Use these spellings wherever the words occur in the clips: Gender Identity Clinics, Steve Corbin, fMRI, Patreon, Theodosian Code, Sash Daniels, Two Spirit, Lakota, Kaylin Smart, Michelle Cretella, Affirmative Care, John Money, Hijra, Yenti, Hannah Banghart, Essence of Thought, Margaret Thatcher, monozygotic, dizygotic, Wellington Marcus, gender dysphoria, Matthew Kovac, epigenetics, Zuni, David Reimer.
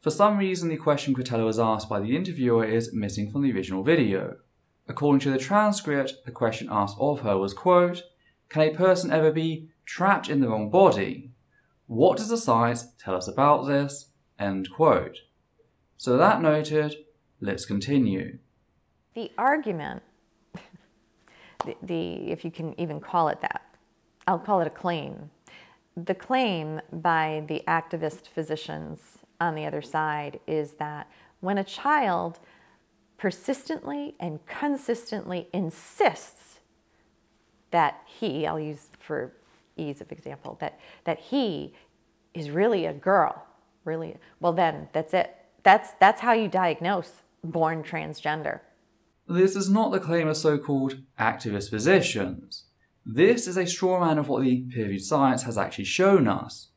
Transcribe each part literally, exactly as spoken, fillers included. For some reason, the question Cretella was asked by the interviewer is missing from the original video. According to the transcript, the question asked of her was, quote, "Can a person ever be trapped in the wrong body? What does the science tell us about this?" End quote. So that noted, let's continue. The argument, the, the, if you can even call it that, I'll call it a claim. The claim by the activist physicians on the other side is that when a child persistently and consistently insists that he, I'll use for ease of example, that, that he is really a girl, really, well then that's it. That's, that's how you diagnose born transgender. This is not the claim of so-called activist physicians. This is a straw man of what the peer-reviewed science has actually shown us.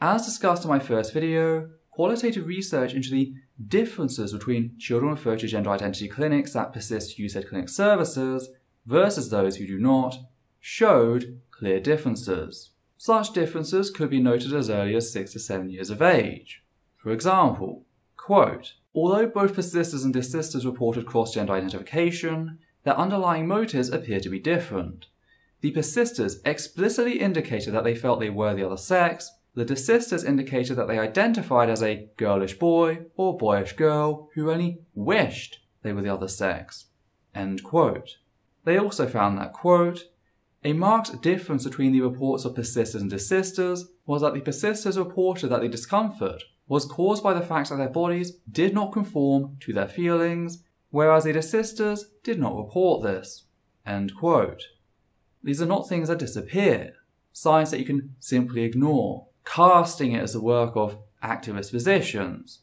As discussed in my first video, qualitative research into the differences between children referred to gender identity clinics that persist to use said clinic services versus those who do not showed clear differences. Such differences could be noted as early as six to seven years of age. For example, quote, "Although both persisters and desisters reported cross-gender identification, their underlying motives appear to be different. The persisters explicitly indicated that they felt they were the other sex, the desisters indicated that they identified as a girlish boy or boyish girl who only wished they were the other sex." End quote. They also found that, quote, "A marked difference between the reports of persisters and desisters was that the persisters reported that the discomfort was caused by the fact that their bodies did not conform to their feelings, whereas the desisters did not report this." End quote. These are not things that disappear, signs that you can simply ignore, casting it as the work of activist physicians.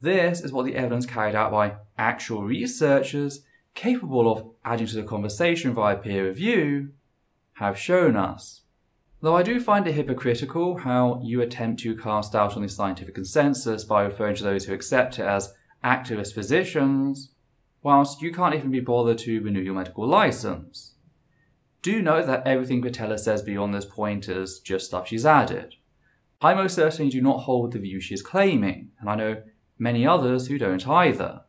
This is what the evidence carried out by actual researchers capable of adding to the conversation via peer review have shown us. Though I do find it hypocritical how you attempt to cast doubt on the scientific consensus by referring to those who accept it as activist physicians, whilst you can't even be bothered to renew your medical license. Do note that everything Cretella says beyond this point is just stuff she's added. I most certainly do not hold the view she is claiming, and I know many others who don't either.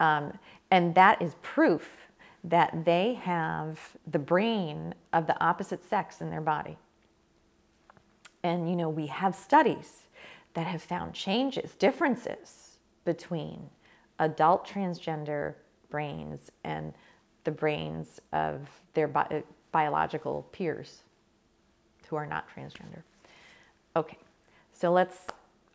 Um, and that is proof that they have the brain of the opposite sex in their body. And you know, we have studies that have found changes, differences between adult transgender brains and the brains of their bi biological peers who are not transgender. Okay, so let's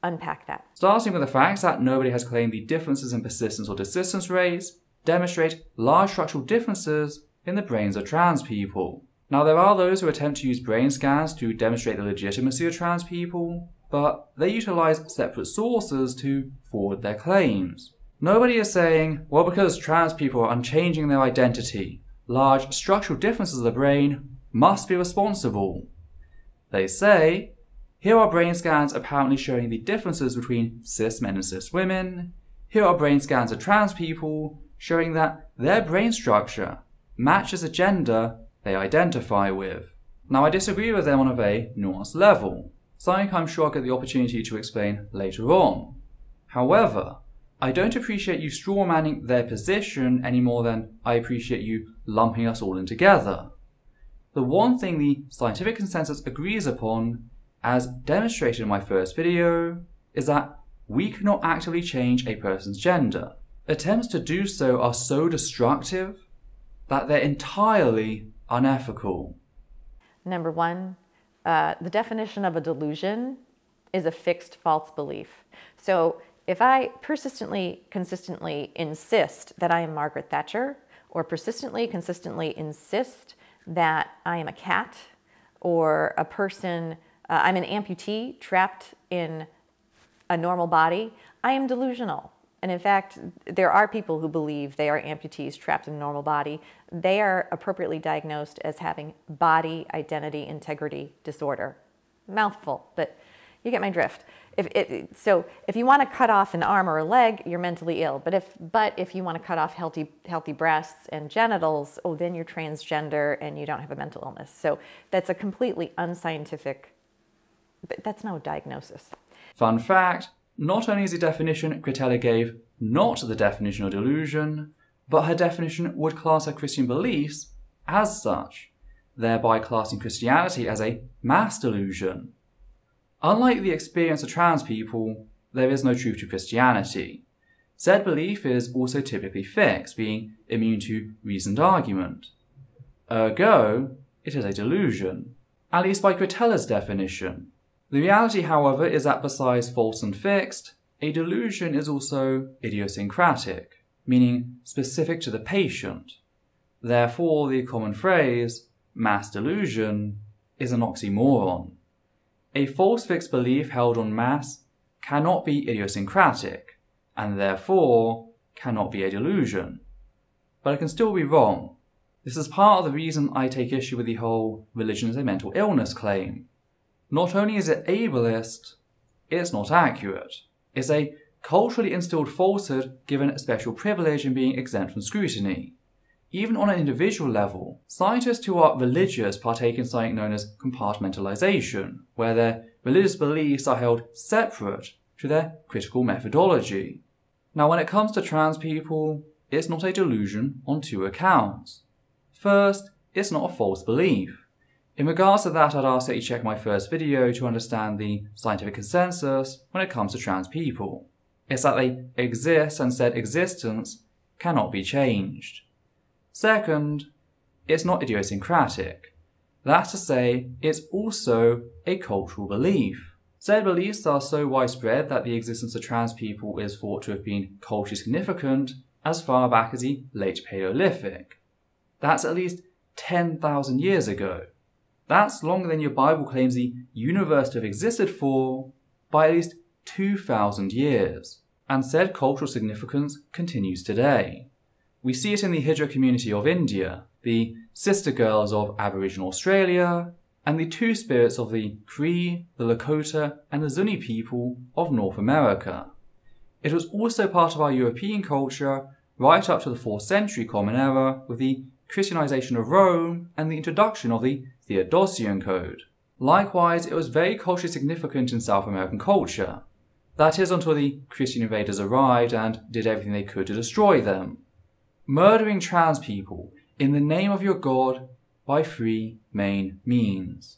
unpack that. Starting with the fact that nobody has claimed the differences in persistence or desistance rates demonstrate large structural differences in the brains of trans people. Now, there are those who attempt to use brain scans to demonstrate the legitimacy of trans people, but they utilize separate sources to forward their claims. Nobody is saying, well, because trans people are unchanging their identity, large structural differences of the brain must be responsible. They say, here are brain scans apparently showing the differences between cis men and cis women. Here are brain scans of trans people showing that their brain structure matches the gender they identify with. Now, I disagree with them on a very nuanced level, something I'm sure I'll get the opportunity to explain later on. However, I don't appreciate you strawmanning their position any more than I appreciate you lumping us all in together. The one thing the scientific consensus agrees upon, as demonstrated in my first video, is that we cannot actively change a person's gender. Attempts to do so are so destructive that they're entirely unethical. Number one, uh, the definition of a delusion is a fixed false belief. So if I persistently, consistently insist that I am Margaret Thatcher, or persistently, consistently insist that I am a cat, or a person, uh, I'm an amputee trapped in a normal body, I am delusional. And in fact, there are people who believe they are amputees trapped in a normal body. They are appropriately diagnosed as having body identity integrity disorder. Mouthful, but you get my drift. If it, so if you want to cut off an arm or a leg, you're mentally ill. But if, but if you want to cut off healthy, healthy breasts and genitals, oh, then you're transgender and you don't have a mental illness. So that's a completely unscientific But that's no diagnosis. Fun fact, not only is the definition Cretella gave not the definition of delusion, but her definition would class her Christian beliefs as such, thereby classing Christianity as a mass delusion. Unlike the experience of trans people, there is no truth to Christianity. Said belief is also typically fixed, being immune to reasoned argument. Ergo, it is a delusion, at least by Cretella's definition. The reality, however, is that besides false and fixed, a delusion is also idiosyncratic, meaning specific to the patient. Therefore, the common phrase, mass delusion, is an oxymoron. A false fixed belief held on mass cannot be idiosyncratic, and therefore cannot be a delusion. But it can still be wrong. This is part of the reason I take issue with the whole religion is a mental illness claim. Not only is it ableist, it's not accurate. It's a culturally instilled falsehood given a special privilege in being exempt from scrutiny. Even on an individual level, scientists who are religious partake in something known as compartmentalization, where their religious beliefs are held separate to their critical methodology. Now, when it comes to trans people, it's not a delusion on two accounts. First, it's not a false belief. In regards to that, I'd ask that you check my first video to understand the scientific consensus when it comes to trans people. It's that they exist and said existence cannot be changed. Second, it's not idiosyncratic. That's to say, it's also a cultural belief. Said beliefs are so widespread that the existence of trans people is thought to have been culturally significant as far back as the late Paleolithic. That's at least ten thousand years ago. That's longer than your Bible claims the universe to have existed for by at least two thousand years. And said cultural significance continues today. We see it in the Hijra community of India, the sister girls of Aboriginal Australia, and the Two Spirits of the Cree, the Lakota, and the Zuni people of North America. It was also part of our European culture right up to the fourth century Common Era with the Christianization of Rome and the introduction of the Theodosian Code. Likewise, it was very culturally significant in South American culture. That is, until the Christian invaders arrived and did everything they could to destroy them. Murdering trans people in the name of your God by three main means.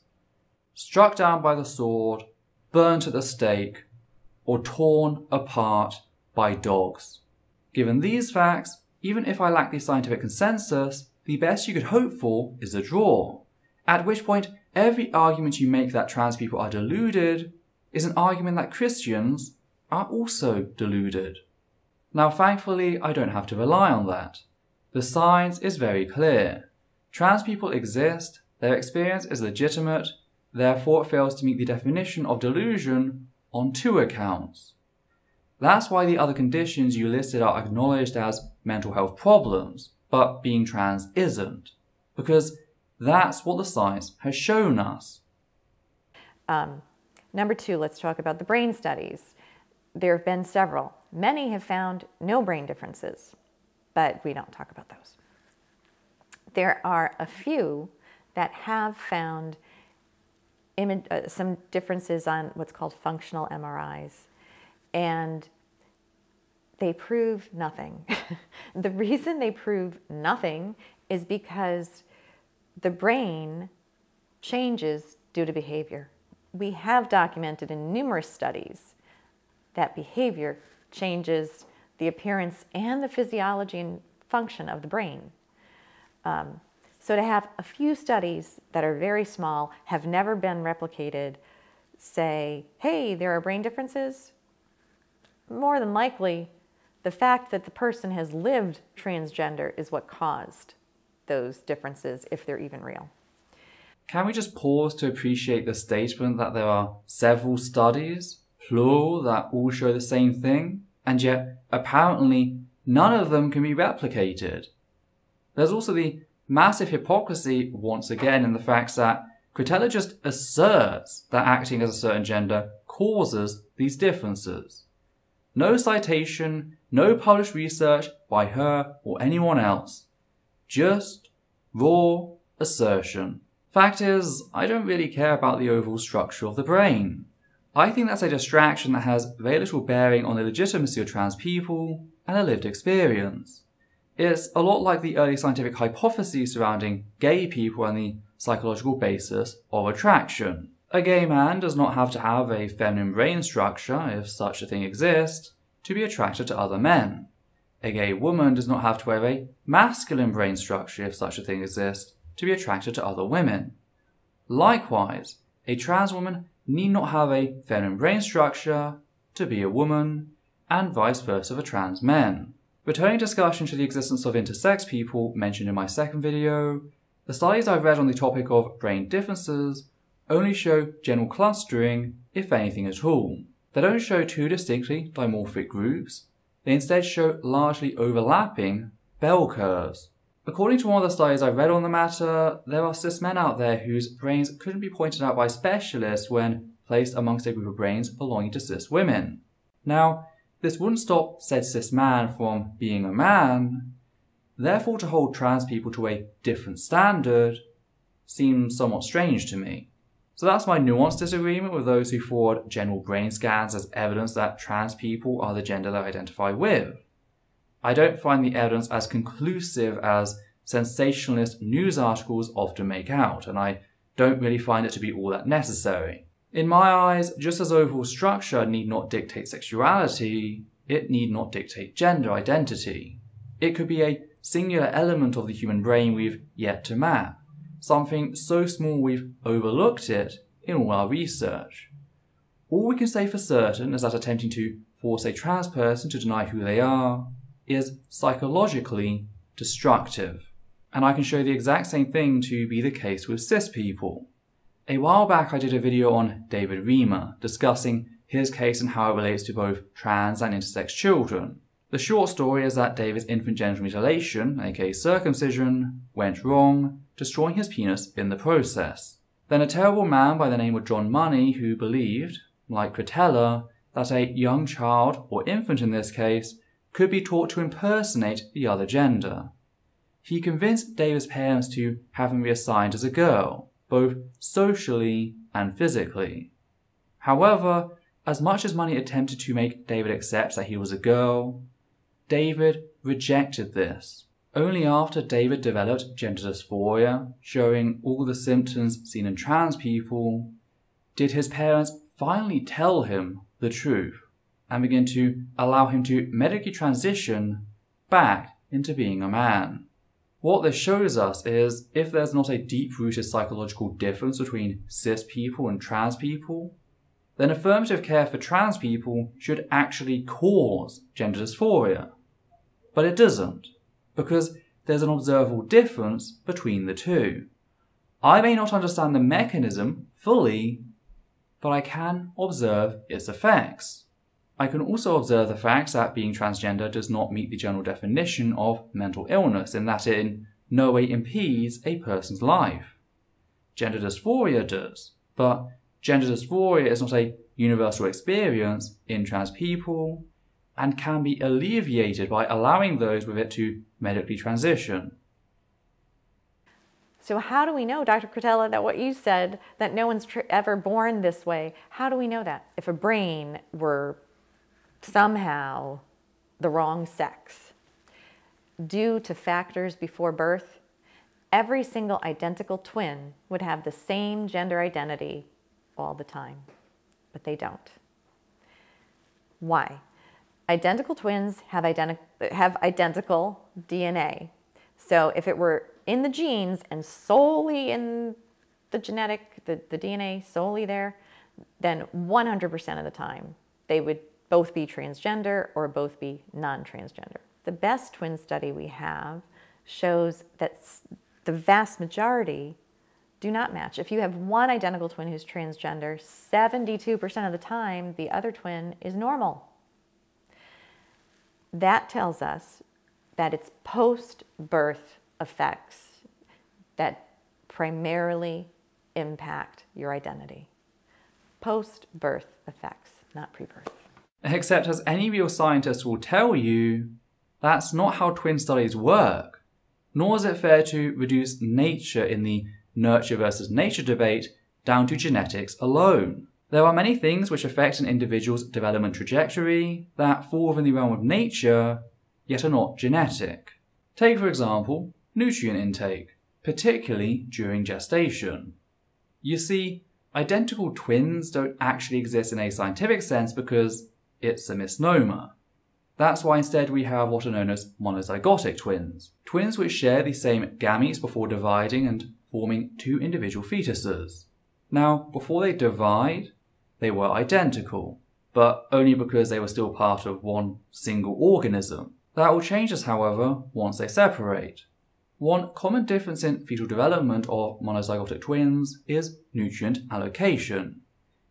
Struck down by the sword, burnt at the stake, or torn apart by dogs. Given these facts, even if I lack the scientific consensus, the best you could hope for is a draw. At which point, every argument you make that trans people are deluded is an argument that Christians are also deluded. Now, thankfully, I don't have to rely on that. The science is very clear. Trans people exist, their experience is legitimate, therefore it fails to meet the definition of delusion on two accounts. That's why the other conditions you listed are acknowledged as mental health problems, but being trans isn't. Because that's what the science has shown us. Um, number two, let's talk about the brain studies. There have been several. Many have found no brain differences, but we don't talk about those. There are a few that have found uh, some differences on what's called functional M R Is, and they prove nothing. The reason they prove nothing is because the brain changes due to behavior. We have documented in numerous studies that behavior changes the appearance and the physiology and function of the brain. Um, so to have a few studies that are very small, have never been replicated, say, hey, there are brain differences, more than likely the fact that the person has lived transgender is what caused those differences, if they're even real. Can we just pause to appreciate the statement that there are several studies, plural, that all show the same thing, and yet apparently none of them can be replicated? There's also the massive hypocrisy once again in the fact that Cretella just asserts that acting as a certain gender causes these differences. No citation, no published research by her or anyone else. Just raw assertion. Fact is, I don't really care about the overall structure of the brain. I think that's a distraction that has very little bearing on the legitimacy of trans people and their lived experience. It's a lot like the early scientific hypotheses surrounding gay people and the psychological basis of attraction. A gay man does not have to have a feminine brain structure, if such a thing exists, to be attracted to other men. A gay woman does not have to have a masculine brain structure, if such a thing exists, to be attracted to other women. Likewise, a trans woman need not have a feminine brain structure to be a woman, and vice versa for trans men. Returning discussion to the existence of intersex people mentioned in my second video, the studies I've read on the topic of brain differences only show general clustering, if anything at all. They don't show two distinctly dimorphic groups, they instead show largely overlapping bell curves. According to one of the studies I read on the matter, there are cis men out there whose brains couldn't be pointed out by specialists when placed amongst a group of brains belonging to cis women. Now, this wouldn't stop said cis man from being a man, therefore to hold trans people to a different standard seems somewhat strange to me. So that's my nuanced disagreement with those who forward general brain scans as evidence that trans people are the gender they identify with. I don't find the evidence as conclusive as sensationalist news articles often make out, and I don't really find it to be all that necessary. In my eyes, just as overall structure need not dictate sexuality, it need not dictate gender identity. It could be a singular element of the human brain we've yet to map, something so small we've overlooked it in all our research. All we can say for certain is that attempting to force a trans person to deny who they are is psychologically destructive. And I can show the exact same thing to be the case with cis people. A while back I did a video on David Reimer, discussing his case and how it relates to both trans and intersex children. The short story is that David's infant genital mutilation, aka circumcision, went wrong, destroying his penis in the process. Then a terrible man by the name of John Money, who believed, like Cretella, that a young child, or infant in this case, could be taught to impersonate the other gender. He convinced David's parents to have him reassigned as a girl, both socially and physically. However, as much as Money attempted to make David accept that he was a girl, David rejected this. Only after David developed gender dysphoria, showing all the symptoms seen in trans people, did his parents finally tell him the truth and begin to allow him to medically transition back into being a man. What this shows us is if there's not a deep-rooted psychological difference between cis people and trans people, then affirmative care for trans people should actually cause gender dysphoria. But it doesn't, because there's an observable difference between the two. I may not understand the mechanism fully, but I can observe its effects. I can also observe the fact that being transgender does not meet the general definition of mental illness, in that it in no way impedes a person's life. Gender dysphoria does, but gender dysphoria is not a universal experience in trans people and can be alleviated by allowing those with it to medically transition. So how do we know, Doctor Cretella, that what you said, that no one's tr ever born this way, how do we know that? If a brain were somehow the wrong sex due to factors before birth, every single identical twin would have the same gender identity all the time, but they don't. Why? Identical twins have, identi have identical D N A. So if it were in the genes and solely in the genetic, the, the D N A solely there, then one hundred percent of the time they would both be transgender or both be non-transgender. The best twin study we have shows that the vast majority do not match. If you have one identical twin who's transgender, seventy-two percent of the time the other twin is normal. That tells us that it's post-birth effects that primarily impact your identity. Post-birth effects, not pre-birth. Except, as any real scientist will tell you, that's not how twin studies work, nor is it fair to reduce nature in the nurture versus nature debate down to genetics alone. There are many things which affect an individual's development trajectory that fall within the realm of nature, yet are not genetic. Take, for example, nutrient intake, particularly during gestation. You see, identical twins don't actually exist in a scientific sense because it's a misnomer. That's why instead we have what are known as monozygotic twins, twins which share the same gametes before dividing and forming two individual fetuses. Now, before they divide, they were identical, but only because they were still part of one single organism. That all changes, however, once they separate. One common difference in fetal development of monozygotic twins is nutrient allocation.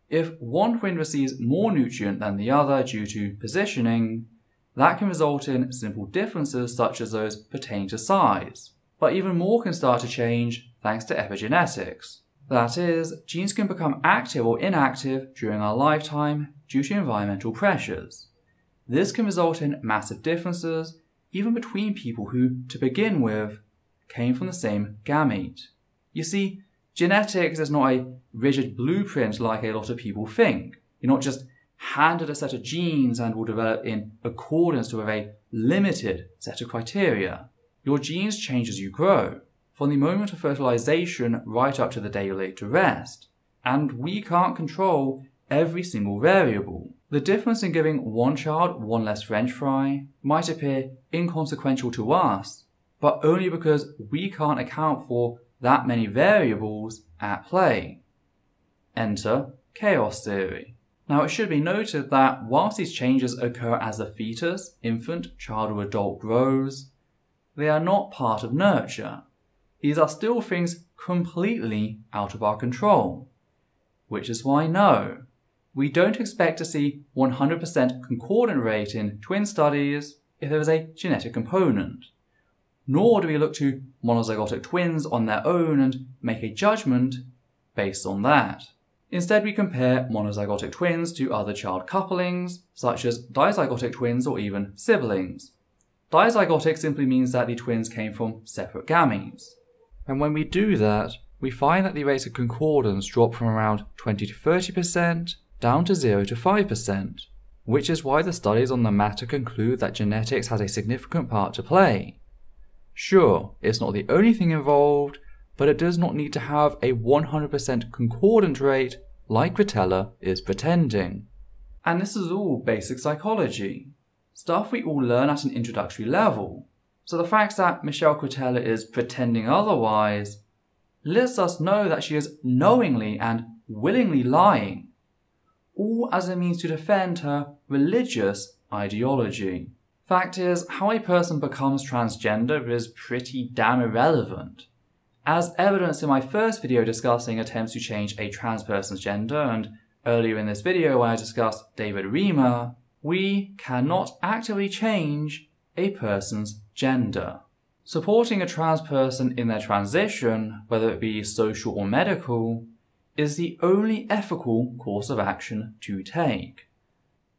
If one twin receives more nutrient than the other due to positioning, that can result in simple differences such as those pertaining to size. But even more can start to change thanks to epigenetics. That is, genes can become active or inactive during our lifetime due to environmental pressures. This can result in massive differences, even between people who, to begin with, came from the same gamete. You see, genetics is not a rigid blueprint like a lot of people think. You're not just handed a set of genes and will develop in accordance with a limited set of criteria. Your genes change as you grow, from the moment of fertilization right up to the day you lay to rest, and we can't control every single variable. The difference in giving one child one less French fry might appear inconsequential to us, but only because we can't account for that many variables at play. Enter chaos theory. Now, it should be noted that whilst these changes occur as the fetus, infant, child or adult grows, they are not part of nurture. These are still things completely out of our control. Which is why no. We don't expect to see one hundred percent concordant rate in twin studies if there is a genetic component. Nor do we look to monozygotic twins on their own and make a judgment based on that. Instead, we compare monozygotic twins to other child couplings, such as dizygotic twins or even siblings. Dizygotic simply means that the twins came from separate gametes. And when we do that, we find that the rates of concordance drop from around twenty to thirty percent down to zero to five percent, which is why the studies on the matter conclude that genetics has a significant part to play. Sure, it's not the only thing involved, but it does not need to have a one hundred percent concordant rate like Cretella is pretending. And this is all basic psychology, stuff we all learn at an introductory level. So the fact that Michelle Cretella is pretending otherwise lets us know that she is knowingly and willingly lying, all as a means to defend her religious ideology. Fact is, how a person becomes transgender is pretty damn irrelevant. As evidence in my first video discussing attempts to change a trans person's gender, and earlier in this video when I discussed David Reimer, we cannot actively change a person's gender. Supporting a trans person in their transition, whether it be social or medical, is the only ethical course of action to take.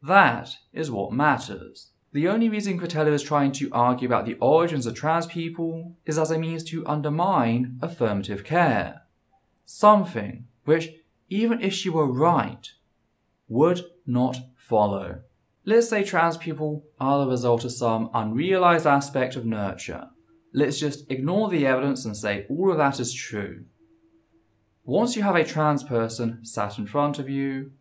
That is what matters. The only reason Cretella is trying to argue about the origins of trans people is as a means to undermine affirmative care. Something which, even if she were right, would not follow. Let's say trans people are the result of some unrealized aspect of nurture. Let's just ignore the evidence and say all of that is true. Once you have a trans person sat in front of you,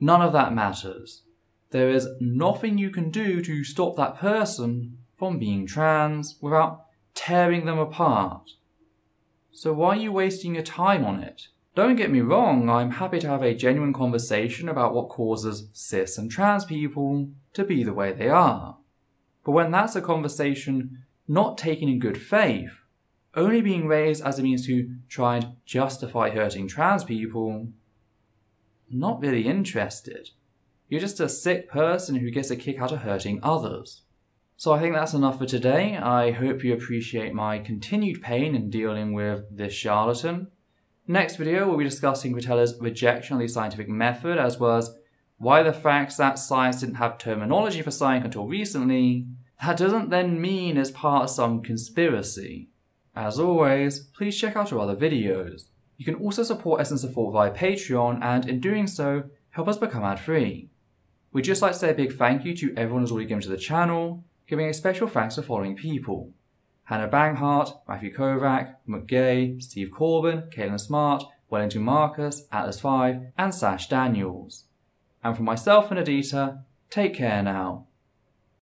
none of that matters. There is nothing you can do to stop that person from being trans without tearing them apart. So why are you wasting your time on it? Don't get me wrong, I'm happy to have a genuine conversation about what causes cis and trans people to be the way they are. But when that's a conversation not taken in good faith, only being raised as a means to try and justify hurting trans people, I'm not really interested. You're just a sick person who gets a kick out of hurting others. So I think that's enough for today. I hope you appreciate my continued pain in dealing with this charlatan. Next video, we'll be discussing Cretella's rejection of the scientific method, as well as why the fact that science didn't have terminology for science until recently, that doesn't then mean it's part of some conspiracy. As always, please check out our other videos. You can also support Essence of Thought via Patreon, and in doing so, help us become ad-free. We'd just like to say a big thank you to everyone who's already given to the channel, giving a special thanks to the following people: Hannah Banghart, Matthew Kovac, McGay, Steve Corbin, Kaylin Smart, Wellington Marcus, Atlas five, and Sash Daniels. And for myself and Adita, take care now.